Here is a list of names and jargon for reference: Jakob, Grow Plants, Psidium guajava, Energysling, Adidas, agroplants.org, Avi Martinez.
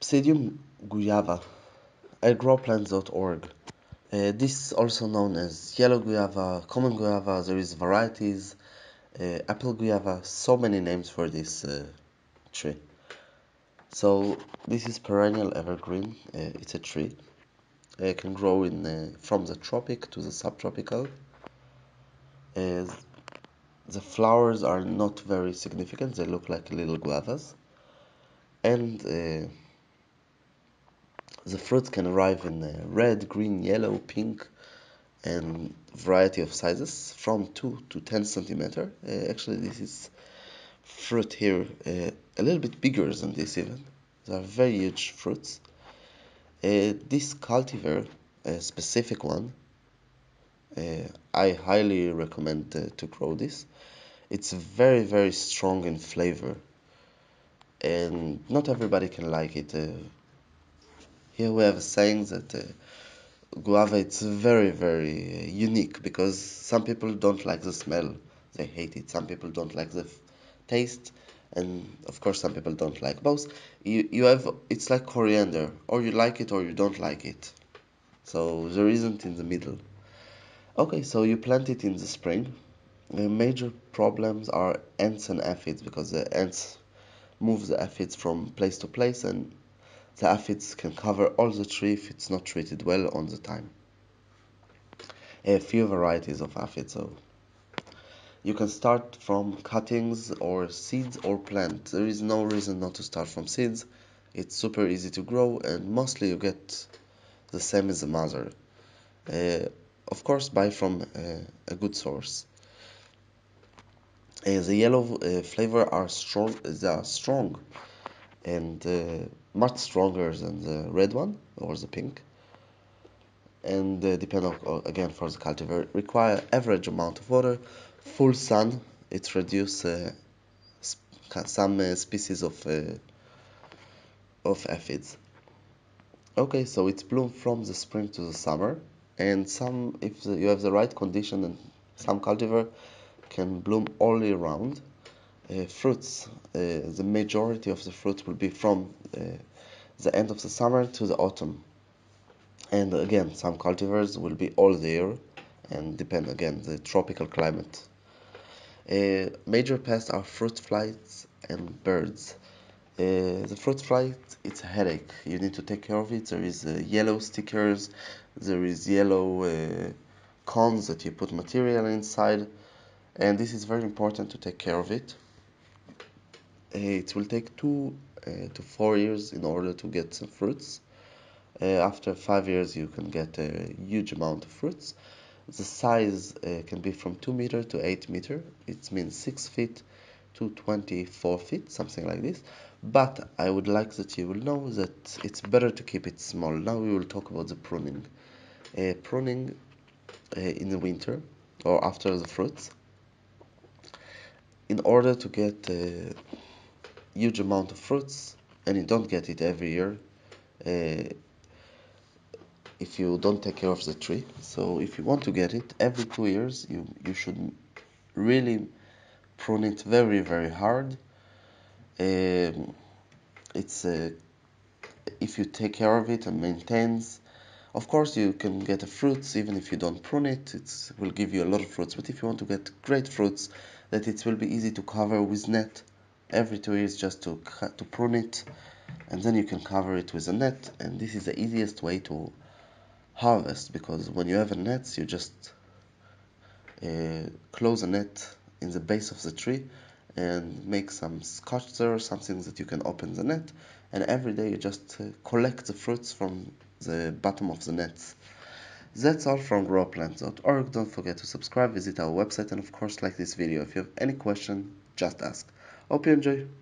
Psidium guajava, agroplants.org. This is also known as yellow guava, common guava. There is varieties, apple guava, so many names for this tree. So this is perennial evergreen. It's a tree. It can grow in from the tropic to the subtropical. The flowers are not very significant. They look like little guavas, and the fruits can arrive in red, green, yellow, pink, and variety of sizes from 2 to 10 centimeter. Actually, this is fruit here a little bit bigger than this even. They are very huge fruits. This cultivar, a specific one, I highly recommend to grow this. It's very, very strong in flavor, and not everybody can like it. Here we have a saying that guava is very, very unique, because some people don't like the smell, they hate it. Some people don't like the taste, and of course some people don't like both. You have, it's like coriander, or you like it or you don't like it. So there isn't in the middle. Okay, so you plant it in the spring. The major problems are ants and aphids, because the ants move the aphids from place to place, and the aphids can cover all the tree if it's not treated well on the time. A few varieties of aphids, so you can start from cuttings or seeds or plant. There is no reason not to start from seeds. It's super easy to grow, and mostly you get the same as the mother. Of course, buy from a good source. The yellow flavor are strong. They are strong, and much stronger than the red one or the pink. And depend on, again, for the cultivar. Require average amount of water, full sun. It reduces some species of aphids. Okay, so it's bloom from the spring to the summer. And some, if you have the right condition, and some cultivar can bloom all year round. Fruits, the majority of the fruits will be from the end of the summer to the autumn. And again, some cultivars will be all the year, and depend again the tropical climate. Major pests are fruit flies and birds. The fruit fly, it's a headache. You need to take care of it. There is yellow stickers, there is yellow cones that you put material inside, and this is very important to take care of it. It will take 2 to 4 years in order to get some fruits. After 5 years you can get a huge amount of fruits. The size can be from 2 meter to 8 meter. It means 6 feet to 24 feet, something like this. But I would like that you will know that it's better to keep it small. Now we will talk about the pruning. Pruning in the winter or after the fruits, in order to get a huge amount of fruits, and you don't get it every year if you don't take care of the tree. So if you want to get it every 2 years, you should really prune it very, very hard. If you take care of it and maintains, of course you can get the fruits even if you don't prune it. It will give you a lot of fruits. But if you want to get great fruits, that it will be easy to cover with net every 2 years, just to prune it, and then you can cover it with a net. And this is the easiest way to harvest, because when you have a net, you just close a net in the base of the tree and make some scotch there or something that you can open the net, and every day you just collect the fruits from the bottom of the nets. That's all from growplants.org. Don't forget to subscribe, visit our website, and of course like this video. If you have any question, just ask. Hope you enjoy.